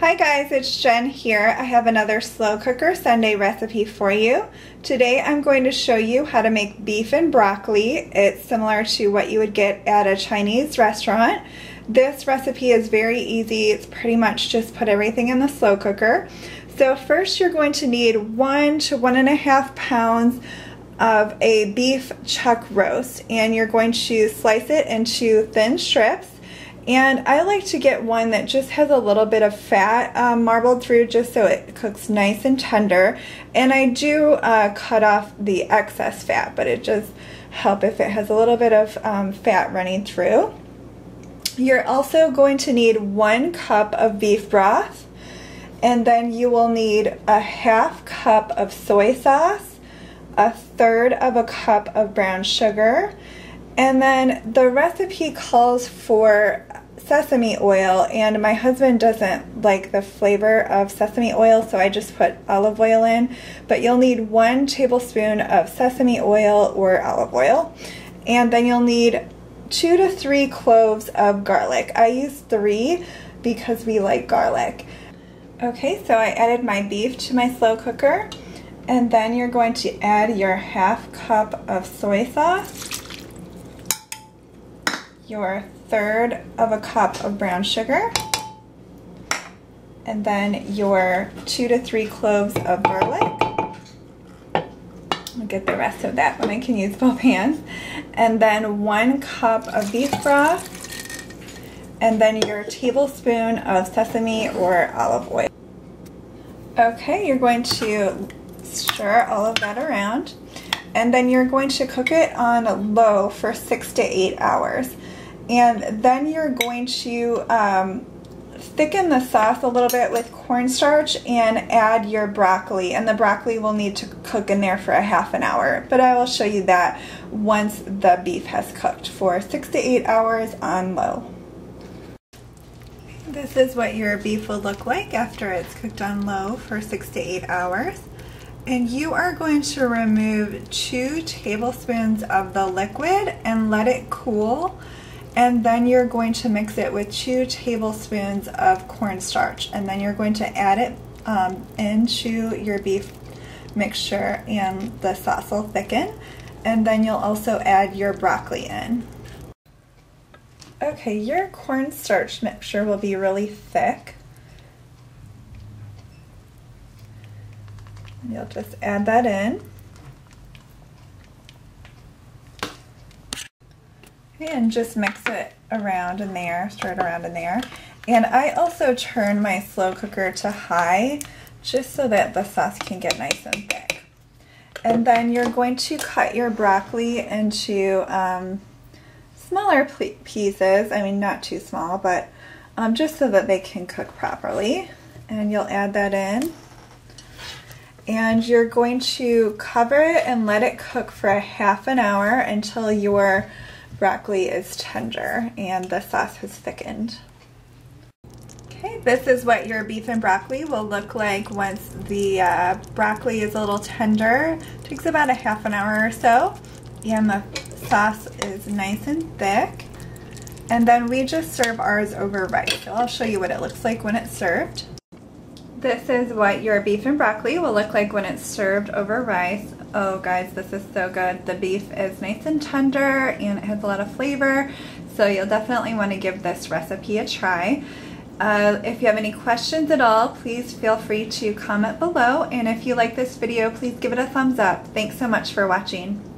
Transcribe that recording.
Hi guys, it's Jen here. I have another slow cooker Sunday recipe for you. Today I'm going to show you how to make beef and broccoli. It's similar to what you would get at a Chinese restaurant. This recipe is very easy. It's pretty much just put everything in the slow cooker. So first you're going to need 1 to 1.5 pounds of a beef chuck roast, and you're going to slice it into thin strips. And I like to get one that just has a little bit of fat marbled through, just so it cooks nice and tender. And I do cut off the excess fat, but it does help if it has a little bit of fat running through. You're also going to need 1 cup of beef broth, and then you will need 1/2 cup of soy sauce, 1/3 cup of brown sugar, and then the recipe calls for sesame oil, and my husband doesn't like the flavor of sesame oil, so I just put olive oil in, but you'll need 1 tablespoon of sesame oil or olive oil, and then you'll need 2 to 3 cloves of garlic. I use 3 because we like garlic. Okay, so I added my beef to my slow cooker, and then you're going to add your 1/2 cup of soy sauce, your 1/3 cup of brown sugar, and then your 2 to 3 cloves of garlic. I'll get the rest of that when I can use both hands. And then 1 cup of beef broth, and then your 1 tablespoon of sesame or olive oil. Okay, you're going to stir all of that around, and then you're going to cook it on low for 6 to 8 hours. And then you're going to thicken the sauce a little bit with cornstarch and add your broccoli. And the broccoli will need to cook in there for 30 minutes, but I will show you that once the beef has cooked for 6 to 8 hours on low. This is what your beef will look like after it's cooked on low for 6 to 8 hours. And you are going to remove 2 tablespoons of the liquid and let it cool. And then you're going to mix it with 2 tablespoons of cornstarch, and then you're going to add it into your beef mixture, and the sauce will thicken. And then you'll also add your broccoli in. Okay, your cornstarch mixture will be really thick. You'll just add that in. And just mix it around in there, stir it around in there. And I also turn my slow cooker to high just so that the sauce can get nice and thick. And then you're going to cut your broccoli into smaller pieces. I mean, not too small, but just so that they can cook properly. And you'll add that in. And you're going to cover it and let it cook for 30 minutes until your broccoli is tender and the sauce has thickened. Okay, this is what your beef and broccoli will look like once the broccoli is a little tender. It takes about 30 minutes or so, and the sauce is nice and thick. And then we just serve ours over rice. So I'll show you what it looks like when it's served. This is what your beef and broccoli will look like when it's served over rice. Oh guys, this is so good. The beef is nice and tender, and it has a lot of flavor, so you'll definitely want to give this recipe a try. If you have any questions at all, please feel free to comment below, and if you like this video, please give it a thumbs up. Thanks so much for watching.